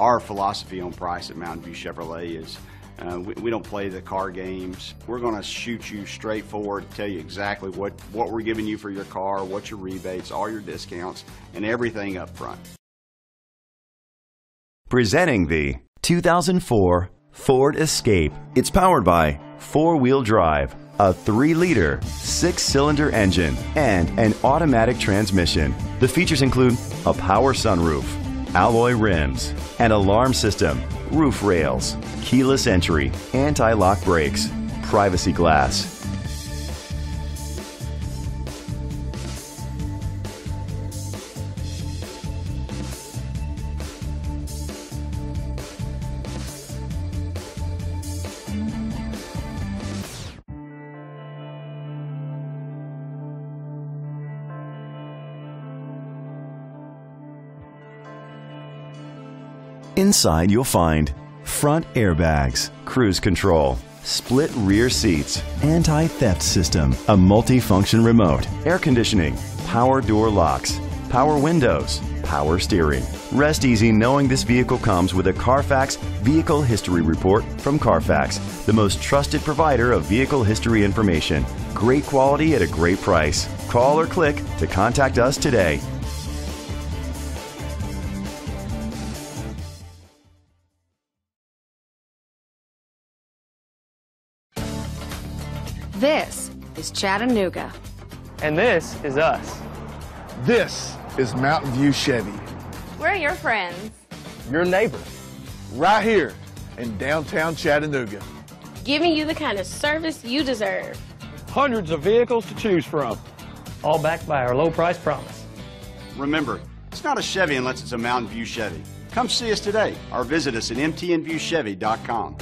Our philosophy on price at Mountain View Chevrolet is we don't play the car games. We're going to shoot you straight forward, tell you exactly what we're giving you for your car, what your rebates, all your discounts, and everything up front. Presenting the 2004 Ford Escape. It's powered by four-wheel drive, a 3-liter, 6-cylinder engine, and an automatic transmission. The features include a power sunroof, alloy rims, an alarm system, roof rails, keyless entry, anti-lock brakes, privacy glass. Inside, you'll find front airbags, cruise control, split rear seats, anti-theft system, a multi-function remote, air conditioning, power door locks, power windows, power steering. Rest easy knowing this vehicle comes with a Carfax Vehicle History Report from Carfax, the most trusted provider of vehicle history information. Great quality at a great price. Call or click to contact us today. This is Chattanooga. And this is us. This is Mountain View Chevy. We're your friends. Your neighbors. Right here in downtown Chattanooga. Giving you the kind of service you deserve. Hundreds of vehicles to choose from. All backed by our low price promise. Remember, it's not a Chevy unless it's a Mountain View Chevy. Come see us today or visit us at mtnviewchevy.com.